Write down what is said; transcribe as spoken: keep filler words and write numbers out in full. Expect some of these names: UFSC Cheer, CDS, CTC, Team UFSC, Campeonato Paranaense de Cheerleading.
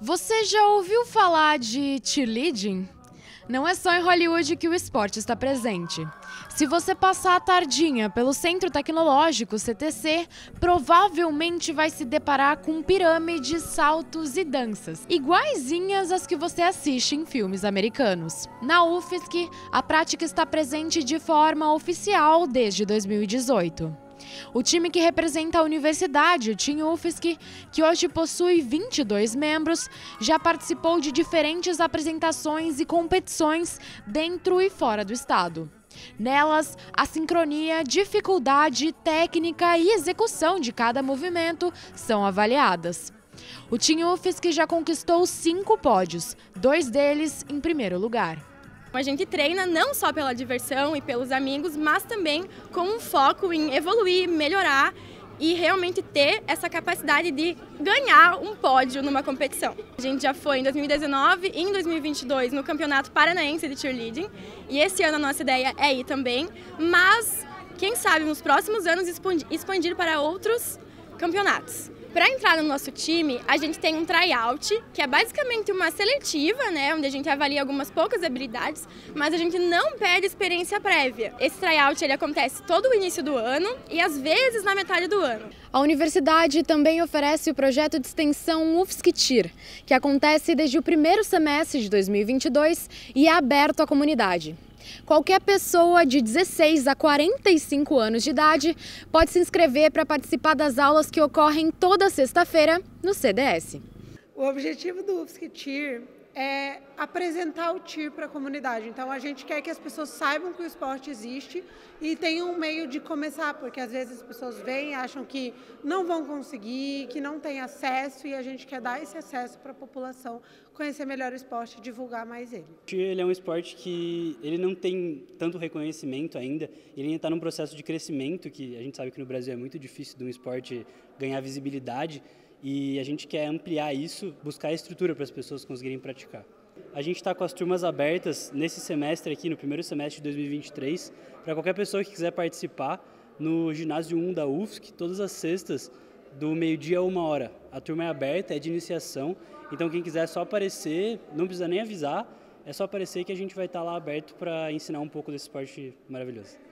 Você já ouviu falar de cheerleading? Não é só em Hollywood que o esporte está presente. Se você passar a tardinha pelo Centro Tecnológico, C T C, provavelmente vai se deparar com pirâmides, saltos e danças, iguaizinhas às que você assiste em filmes americanos. Na U F S C, a prática está presente de forma oficial desde dois mil e dezoito. O time que representa a universidade, o Team U F S C, que hoje possui vinte e dois membros, já participou de diferentes apresentações e competições dentro e fora do estado. Nelas, a sincronia, dificuldade, técnica e execução de cada movimento são avaliadas. O Team U F S C já conquistou cinco pódios, dois deles em primeiro lugar. A gente treina não só pela diversão e pelos amigos, mas também com um foco em evoluir, melhorar e realmente ter essa capacidade de ganhar um pódio numa competição. A gente já foi em dois mil e dezenove e em dois mil e vinte e dois no Campeonato Paranaense de Cheerleading e esse ano a nossa ideia é ir também, mas quem sabe nos próximos anos expandir para outros campeonatos. Para entrar no nosso time, a gente tem um tryout, que é basicamente uma seletiva, né, onde a gente avalia algumas poucas habilidades, mas a gente não pede experiência prévia. Esse tryout ele acontece todo o início do ano e às vezes na metade do ano. A universidade também oferece o projeto de extensão U F S C Cheer, que acontece desde o primeiro semestre de dois mil e vinte e dois e é aberto à comunidade. Qualquer pessoa de dezesseis a quarenta e cinco anos de idade pode se inscrever para participar das aulas que ocorrem toda sexta-feira no C D S. O objetivo do U F S C Cheer é apresentar o Cheer para a comunidade. Então a gente quer que as pessoas saibam que o esporte existe e tenham um meio de começar, porque às vezes as pessoas vêm e acham que não vão conseguir, que não tem acesso e a gente quer dar esse acesso para a população conhecer melhor o esporte e divulgar mais ele. O Cheer ele é um esporte que ele não tem tanto reconhecimento ainda, ele ainda está num processo de crescimento, que a gente sabe que no Brasil é muito difícil de um esporte ganhar visibilidade. E a gente quer ampliar isso, buscar estrutura para as pessoas conseguirem praticar. A gente está com as turmas abertas nesse semestre aqui, no primeiro semestre de dois mil e vinte e três, para qualquer pessoa que quiser participar no ginásio um da U F S C, todas as sextas, do meio-dia a uma hora. A turma é aberta, é de iniciação, então quem quiser é só aparecer, não precisa nem avisar, é só aparecer que a gente vai estar lá aberto para ensinar um pouco desse esporte maravilhoso.